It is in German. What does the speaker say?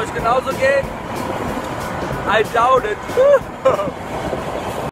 euch genauso geht? I doubt it.